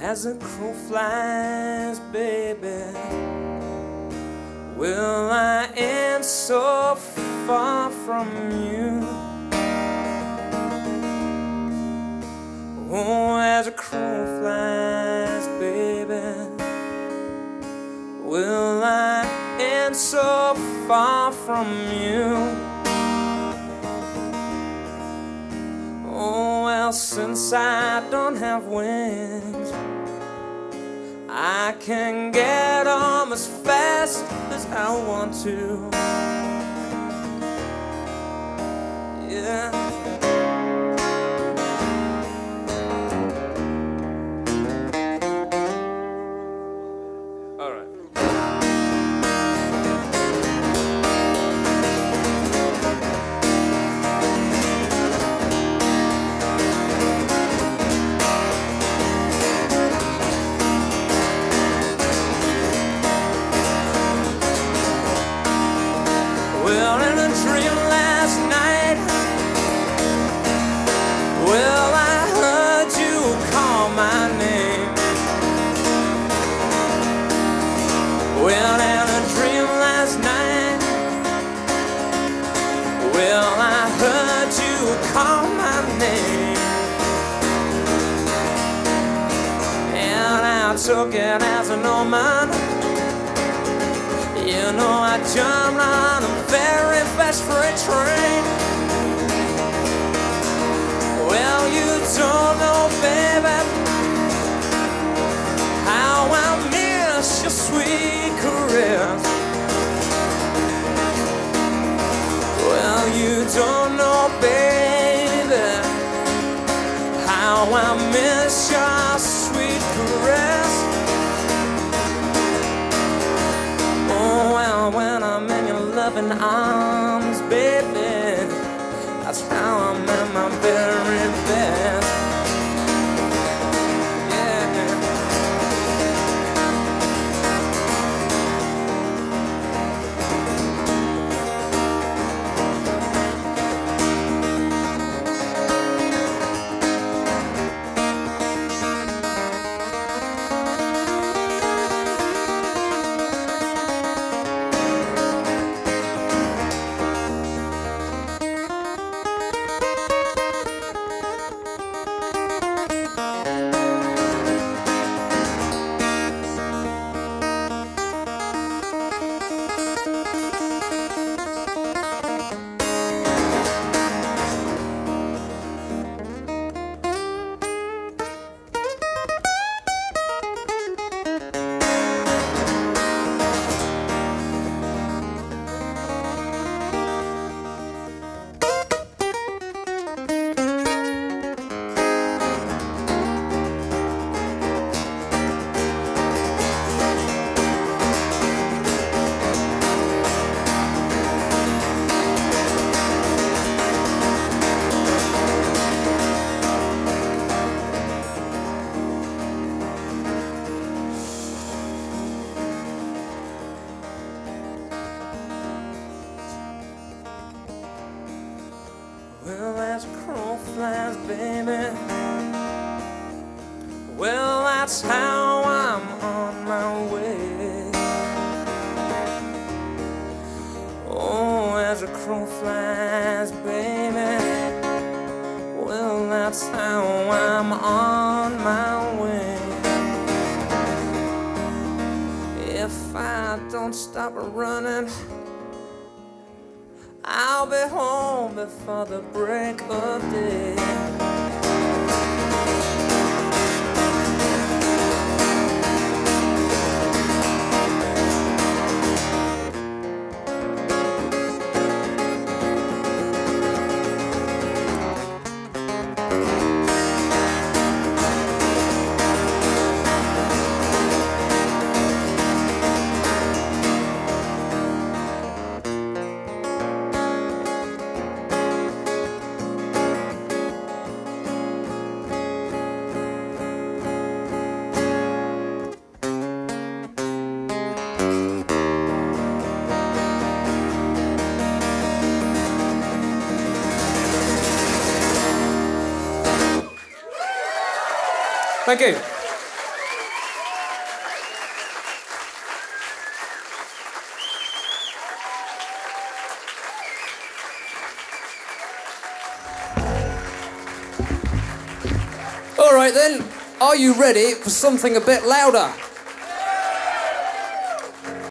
As a crow flies, baby, will I end so far from you? Oh, as a crow flies, baby, will I end so far from you? Oh, well, since I don't have wings, I can get home as fast as I want to. Yeah. All right. Well, I had a dream last night. Well, I heard you call my name, and I took it as an omen. You know, I jumped on a very fast freight train. Well, you don't know, baby, how I miss your sweet. Well, you don't know, baby, how I miss your sweet caress. Oh, well, when I'm in your loving arms, baby, that's how I'm at my very best. Well, as a crow flies, baby, well, that's how I'm on my way. Oh, as a crow flies, baby, well, that's how I'm on my way. If I don't stop running, I'll be home before the break of day. Thank you. All right then, are you ready for something a bit louder?